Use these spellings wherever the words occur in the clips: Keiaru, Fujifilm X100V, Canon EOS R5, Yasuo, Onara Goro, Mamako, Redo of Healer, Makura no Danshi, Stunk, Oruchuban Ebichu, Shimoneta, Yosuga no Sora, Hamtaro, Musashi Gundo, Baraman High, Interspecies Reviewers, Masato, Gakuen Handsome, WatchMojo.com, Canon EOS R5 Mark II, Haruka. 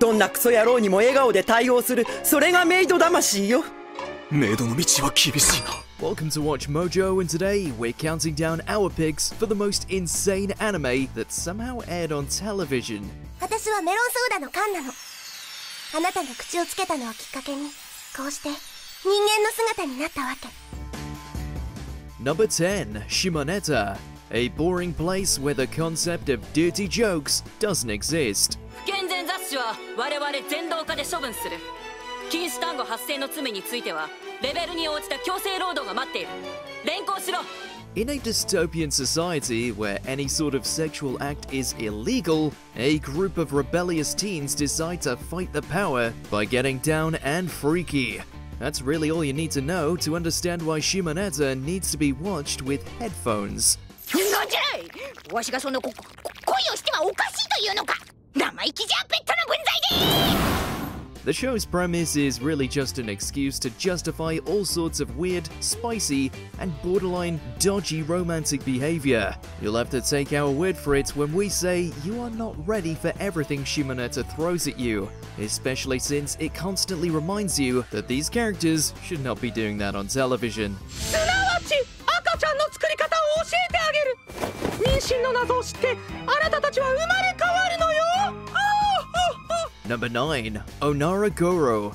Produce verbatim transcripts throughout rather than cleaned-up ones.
どんなクソ野郎にも笑顔で対応する、それがメイド魂よ。メイドの道は厳しいな。Welcome to Watch Mojo, and today we're counting down our picks for the most insane anime that somehow aired on television. 私はメロンソーダの缶なの。あなたが口をつけたのをきっかけに、こうして人間の姿になったわけ。Number ten, Shimoneta, a boring place where the concept of dirty jokes doesn't exist. 不健全雑誌は我々全動化で処分する。禁止単語発生の罪については。 In a dystopian society where any sort of sexual act is illegal, a group of rebellious teens decide to fight the power by getting down and freaky. That's really all you need to know to understand why Shimoneta needs to be watched with headphones. The show's premise is really just an excuse to justify all sorts of weird, spicy, and borderline dodgy romantic behavior. You'll have to take our word for it when we say you are not ready for everything Shimoneta throws at you, especially since it constantly reminds you that these characters should not be doing that on television. Number nine, Onara Goro.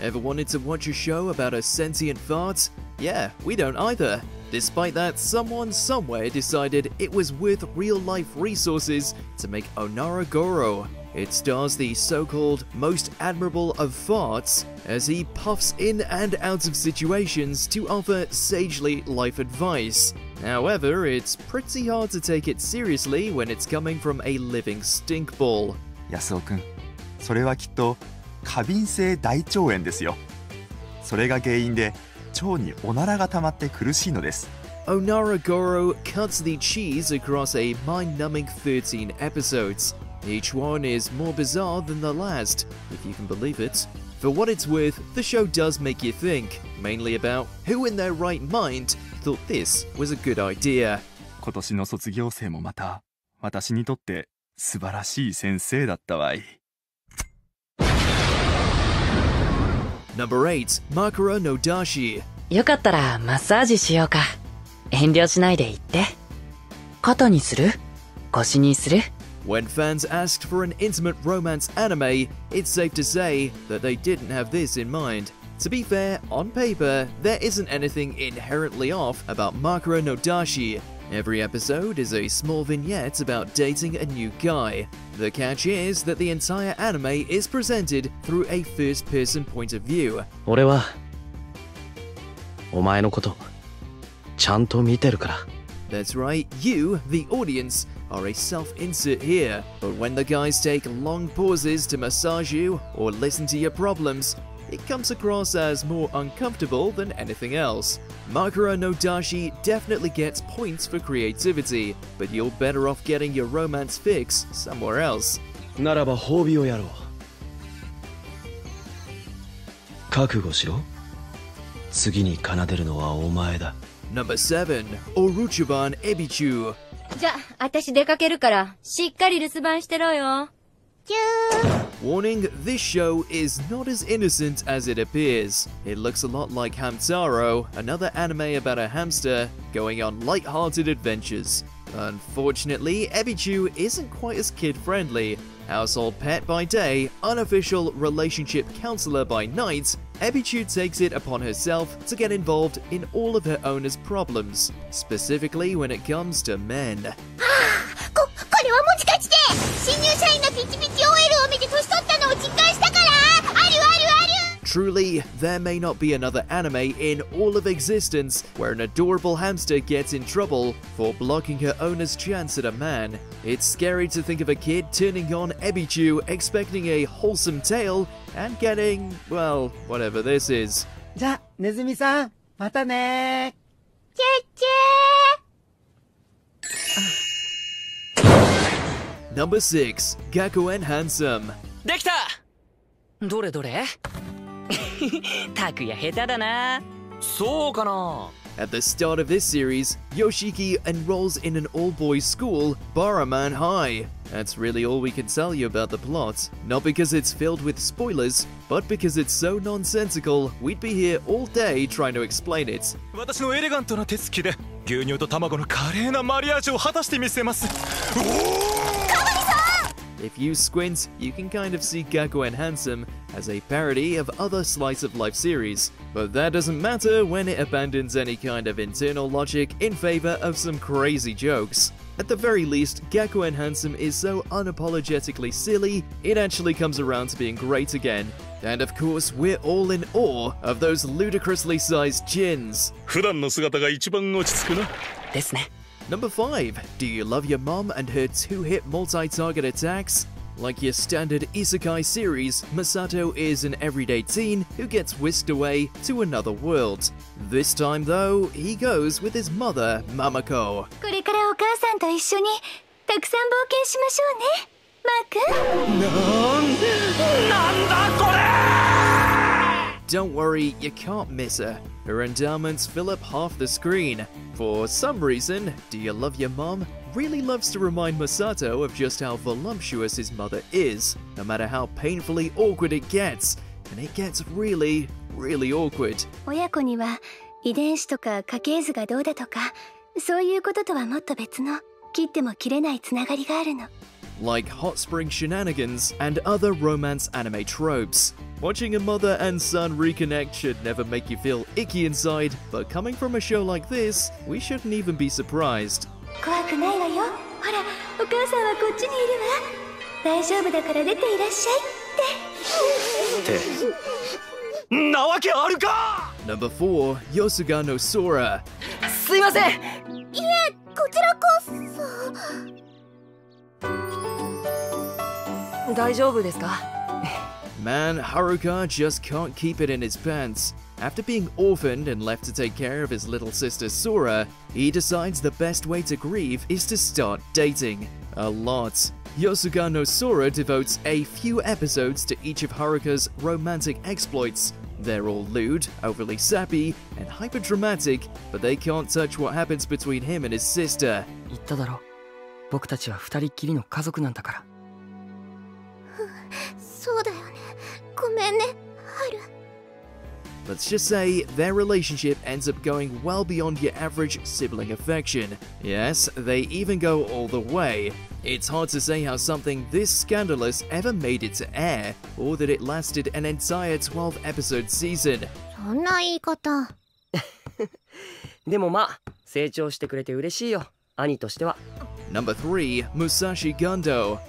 Ever wanted to watch a show about a sentient fart? Yeah, we don't either. Despite that, someone somewhere decided it was worth real-life resources to make Onara Goro. It stars the so-called most admirable of farts as he puffs in and out of situations to offer sagely life advice. However, it's pretty hard to take it seriously when it's coming from a living stink ball. Yasuo-kun, Onara Goro cuts the cheese across a mind-numbing thirteen episodes. Each one is more bizarre than the last, if you can believe it. For what it's worth, the show does make you think, mainly about who in their right mind thought this was a good idea. Number eight, Makura no Danshi. よかったらマッサージしようか。遠慮しないで言って。肩にする？腰にする？ When fans asked for an intimate romance anime, it's safe to say that they didn't have this in mind. To be fair, on paper, there isn't anything inherently off about Makura no Danshi. Every episode is a small vignette about dating a new guy. The catch is that the entire anime is presented through a first-person point of view. That's right, you, the audience, are a self-insert here, but when the guys take long pauses to massage you or listen to your problems, it comes across as more uncomfortable than anything else. Makura no Danshi definitely gets points for creativity, but you're better off getting your romance fix somewhere else. Number seven, Oruchuban Ebichu. じゃ、私出かけるから、しっかり留守番してろよ。キュー。 Warning, this show is not as innocent as it appears. It looks a lot like Hamtaro, another anime about a hamster going on light-hearted adventures. Unfortunately, Ebichu isn't quite as kid-friendly. Household pet by day, unofficial relationship counselor by night, Ebichu takes it upon herself to get involved in all of her owner's problems, specifically when it comes to men. Truly, there may not be another anime in all of existence where an adorable hamster gets in trouble for blocking her owner's chance at a man. It's scary to think of a kid turning on Ebichu, expecting a wholesome tale, and getting, well, whatever this is. Ja, Nezumi-san, mata ne! Number six, Gakuen Handsome. Dekita! Dore dore? タクヤ下手だな。そうかな。At the start of this series, Yoshiki enrolls in an all-boys school, Baraman High. That's really all we can tell you about the plot, not because it's filled with spoilers, but because it's so nonsensical, we'd be here all day trying to explain it. If you squint, you can kind of see Gakuen Handsome as a parody of other slice-of-life series, but that doesn't matter when it abandons any kind of internal logic in favor of some crazy jokes. At the very least, Gakuen Handsome is so unapologetically silly, it actually comes around to being great again. And of course, we're all in awe of those ludicrously sized chins. Number five. Do you love your mom and her two-hit multi-target attacks? Like your standard isekai series, Masato is an everyday teen who gets whisked away to another world. This time, though, he goes with his mother, Mamako. Don't worry, you can't miss her. Her endowments fill up half the screen. For some reason, Do You Love Your Mom really loves to remind Masato of just how voluptuous his mother is, no matter how painfully awkward it gets. And it gets really, really awkward. Like hot spring shenanigans and other romance anime tropes. Watching a mother and son reconnect should never make you feel icky inside, but coming from a show like this, we shouldn't even be surprised. Number four. Yosuga no Sora. Man, Haruka just can't keep it in his pants. After being orphaned and left to take care of his little sister Sora, he decides the best way to grieve is to start dating. A lot. Yosuga no Sora devotes a few episodes to each of Haruka's romantic exploits. They're all lewd, overly sappy, and hyper-dramatic, but they can't touch what happens between him and his sister. Let's just say their relationship ends up going well beyond your average sibling affection. Yes, they even go all the way. It's hard to say how something this scandalous ever made it to air, or that it lasted an entire twelve episode season. Number three. Musashi Gundo.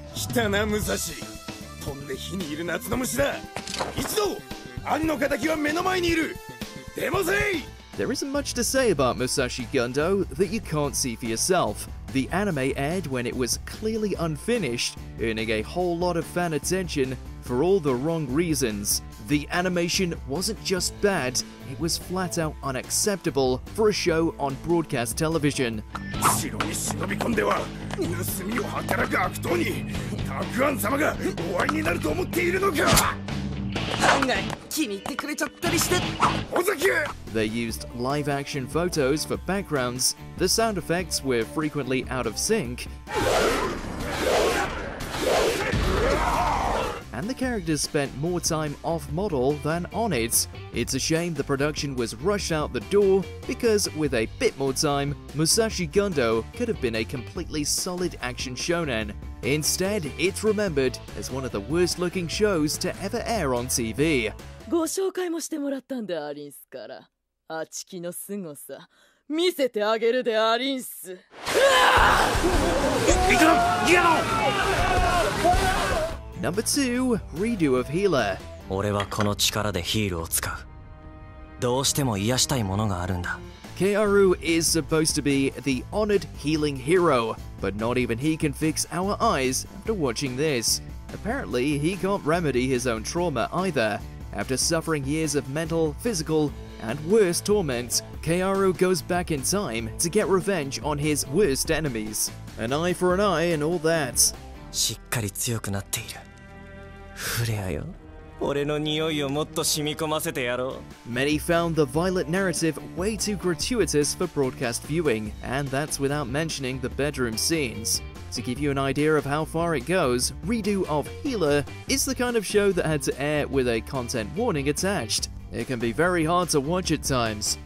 There isn't much to say about Musashi Gundo that you can't see for yourself. The anime aired when it was clearly unfinished, earning a whole lot of fan attention for all the wrong reasons. The animation wasn't just bad, it was flat out unacceptable for a show on broadcast television. They used live-action photos for backgrounds, the sound effects were frequently out of sync, and the characters spent more time off-model than on it. It's a shame the production was rushed out the door, because with a bit more time, Musashi Gundo could have been a completely solid action shonen. Instead, it's remembered as one of the worst-looking shows to ever air on T V. Number two. Redo of Healer. Keiaru is supposed to be the honored healing hero, but not even he can fix our eyes after watching this. Apparently, he can't remedy his own trauma either. After suffering years of mental, physical, and worse torment, Keiaru goes back in time to get revenge on his worst enemies. An eye for an eye and all that. Many found the violent narrative way too gratuitous for broadcast viewing, and that's without mentioning the bedroom scenes. To give you an idea of how far it goes, Redo of Healer is the kind of show that had to air with a content warning attached. It can be very hard to watch at times.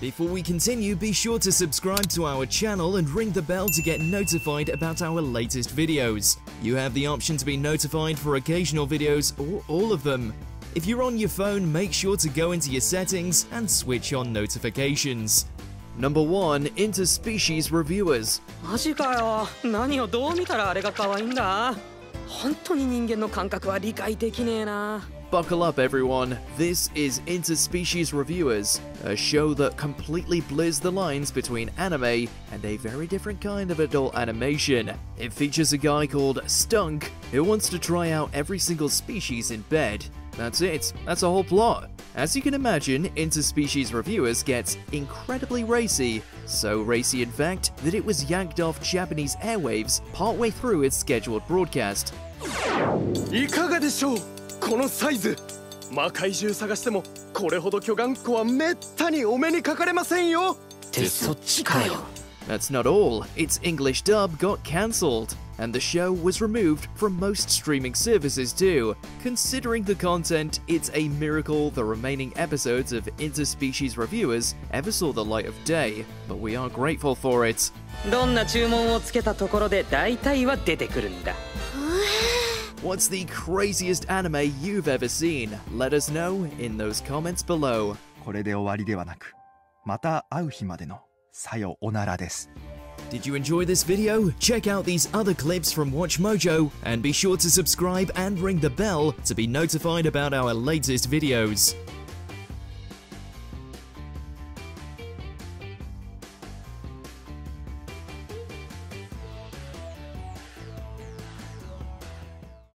Before we continue, be sure to subscribe to our channel and ring the bell to get notified about our latest videos. You have the option to be notified for occasional videos or all of them. If you're on your phone, make sure to go into your settings and switch on notifications. Number one, Interspecies Reviewers. Buckle up everyone, this is Interspecies Reviewers, a show that completely blurs the lines between anime and a very different kind of adult animation. It features a guy called Stunk, who wants to try out every single species in bed. That's it, that's a whole plot. As you can imagine, Interspecies Reviewers gets incredibly racy, so racy in fact that it was yanked off Japanese airwaves partway through its scheduled broadcast. That's not all, its English dub got cancelled, and the show was removed from most streaming services too. Considering the content, it's a miracle the remaining episodes of Interspecies Reviewers ever saw the light of day, but we are grateful for it. What's the craziest anime you've ever seen? Let us know in those comments below. Did you enjoy this video? Check out these other clips from WatchMojo and be sure to subscribe and ring the bell to be notified about our latest videos.